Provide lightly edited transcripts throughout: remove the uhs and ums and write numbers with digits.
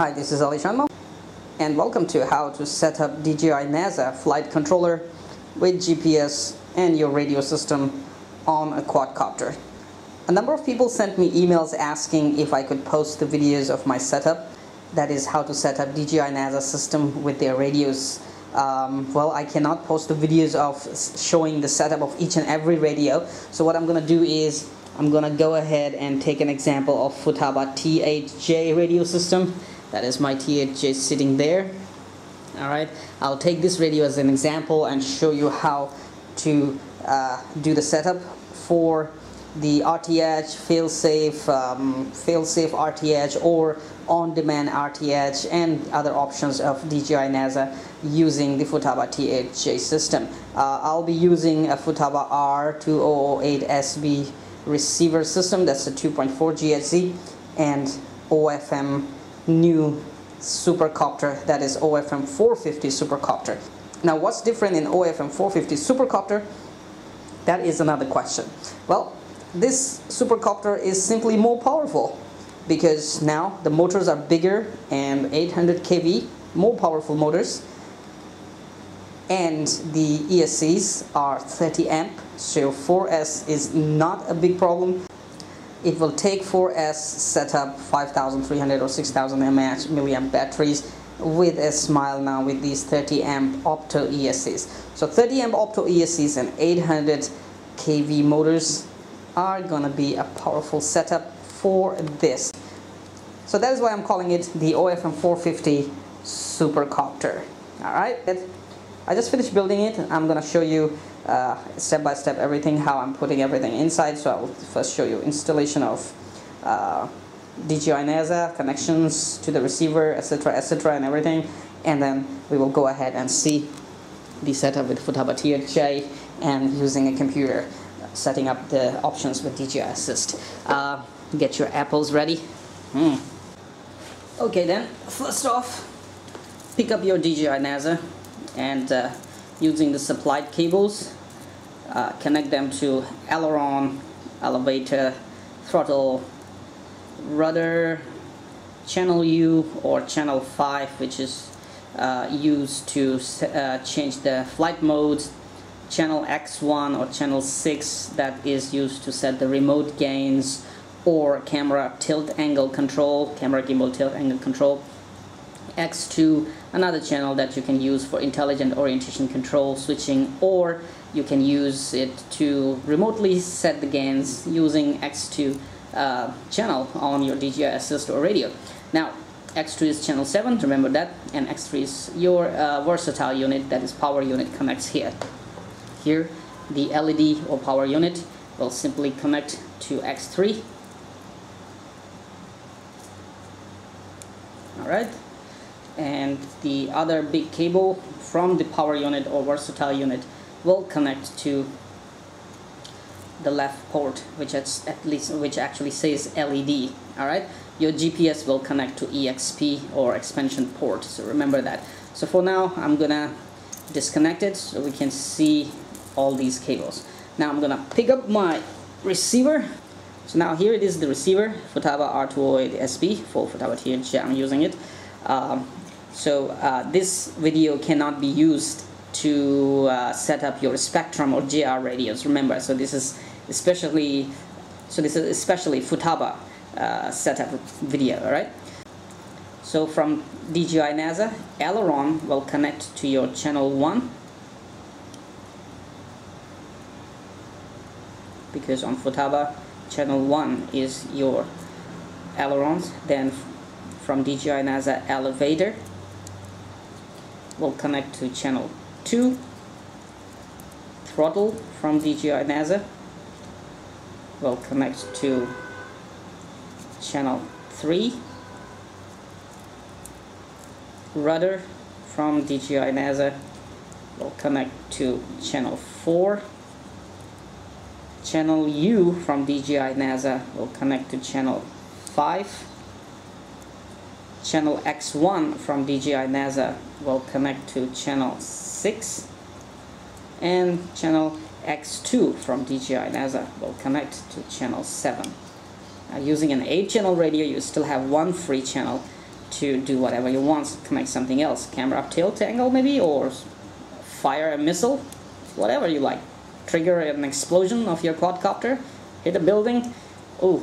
Hi, this is AliShanMao and welcome to how to set up DJI Naza flight controller with GPS and your radio system on a quadcopter. A number of people sent me emails asking if I could post the videos of my setup, that is how to set up DJI Naza system with their radios. Well, I cannot post the videos of showing the setup of each and every radio, so what I'm gonna do is I'm gonna go ahead and take an example of Futaba T8J radio system. That is my T8J sitting there. Alright, I'll take this radio as an example and show you how to do the setup for the RTH, fail-safe RTH or on-demand RTH and other options of DJI Naza using the Futaba T8J system. I'll be using a Futaba R2008SB receiver system, that's a 2.4 GHz, and OFM new supercopter, that is OFM 450 supercopter. Now what's different in OFM 450 supercopter? That is another question. Well, this supercopter is simply more powerful because now the motors are bigger and 800 kV more powerful motors, and the ESCs are 30 amp, so 4S is not a big problem. It will take 4S setup 5,300 or 6,000 mAh batteries with a smile now with these 30 amp opto ESCs. So 30 amp opto ESCs and 800 kV motors are gonna be a powerful setup for this. So that is why I'm calling it the OFM 450 supercopter. All right, I just finished building it. I'm gonna show you step by step everything, how I'm putting everything inside. So I'll first show you installation of DJI Naza, connections to the receiver, etc, etc, and everything, and then we will go ahead and see the setup with Futaba T8J and using a computer, setting up the options with DJI Assist. Get your apples ready. Okay, then first off, pick up your DJI Naza and using the supplied cables, connect them to aileron, elevator, throttle, rudder, channel U or channel 5, which is used to change the flight modes, channel X1 or channel 6, that is used to set the remote gains or camera tilt angle control, camera gimbal tilt angle control, X2, another channel that you can use for intelligent orientation control switching, or you can use it to remotely set the gains using X2 channel on your DJI Assist or radio. Now X2 is channel 7, remember that, and X3 is your versatile unit, that is power unit, connects here. Here the LED or power unit will simply connect to X3. Alright, and the other big cable from the power unit or versatile unit will connect to the left port, which actually says LED. Alright, your GPS will connect to EXP or expansion port, so remember that. So for now I'm gonna disconnect it so we can see all these cables. Now I'm gonna pick up my receiver. So now here it is, the receiver, Futaba R2008SB for Futaba T8J, I'm using it. This video cannot be used to set up your Spectrum or JR radios, remember. So this is especially Futaba setup video. All right, so from DJI Naza, aileron will connect to your channel 1, because on Futaba channel 1 is your ailerons. Then from DJI Naza, elevator will connect to channel 2, throttle from DJI Naza will connect to channel 3, rudder from DJI Naza will connect to channel 4, channel U from DJI Naza will connect to channel 5, channel X1 from DJI Naza will connect to channel 6, and channel X2 from DJI Naza will connect to channel 7. Now using an 8-channel radio, you still have one free channel to do whatever you want, connect something else, camera up tilt angle maybe, or fire a missile, whatever you like, trigger an explosion of your quadcopter, hit a building. Oh,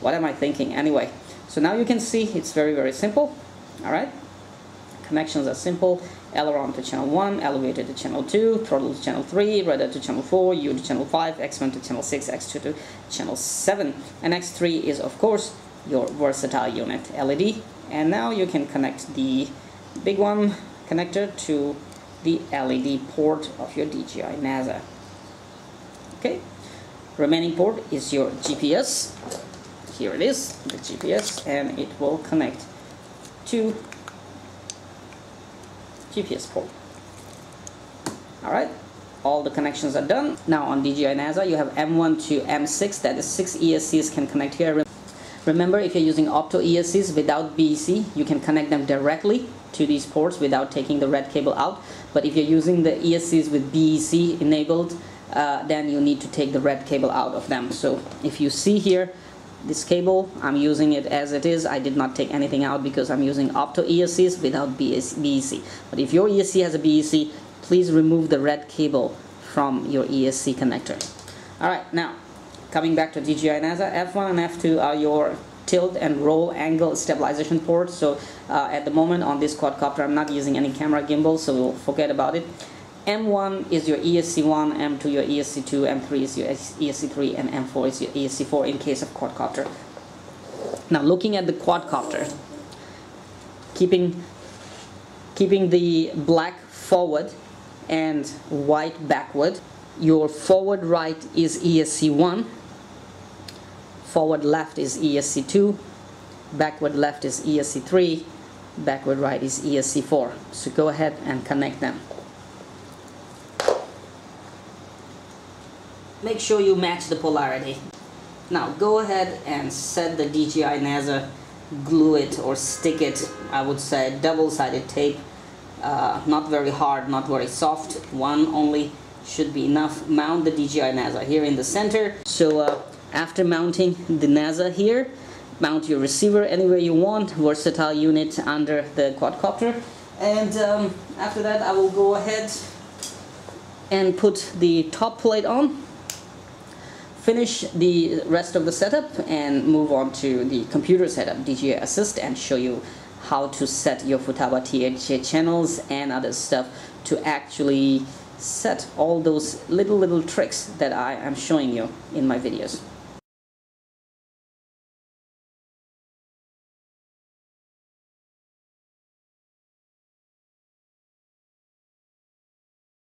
what am I thinking? Anyway, so now you can see it's very simple. Alright, connections are simple. Aileron to channel 1, elevator to channel 2, throttle to channel 3, rudder to channel 4, U to channel 5, X1 to channel 6, X2 to channel 7, and X3 is of course your versatile unit LED. And now you can connect the big one connector to the LED port of your DJI Naza. Okay, remaining port is your GPS. Here it is, the GPS, and it will connect to GPS port. Alright, all the connections are done. Now on DJI Naza you have M1 to M6, that is 6 ESCs can connect here. Remember, if you're using opto ESCs without BEC, you can connect them directly to these ports without taking the red cable out. But if you're using the ESCs with BEC enabled, then you need to take the red cable out of them. So if you see here, this cable, I'm using it as it is. I did not take anything out because I'm using opto ESCs without BEC. But if your ESC has a BEC, please remove the red cable from your ESC connector. Alright, now coming back to DJI Naza, F1 and F2 are your tilt and roll angle stabilization ports. So at the moment on this quadcopter I'm not using any camera gimbal, so we'll forget about it. M1 is your ESC1, M2 your ESC2, M3 is your ESC3, and M4 is your ESC4 in case of quadcopter. Now looking at the quadcopter, keeping the black forward and white backward, your forward right is ESC1, forward left is ESC2, backward left is ESC3, backward right is ESC4. So go ahead and connect them. Make sure you match the polarity. Now go ahead and set the DJI Naza, glue it or stick it, I would say double-sided tape, not very hard, not very soft, one only should be enough. Mount the DJI Naza here in the center. So after mounting the Naza here, mount your receiver anywhere you want, versatile unit under the quadcopter, and after that I will go ahead and put the top plate on, finish the rest of the setup, and move on to the computer setup, DJI Assist, and show you how to set your Futaba T8J channels and other stuff to actually set all those little tricks that I am showing you in my videos.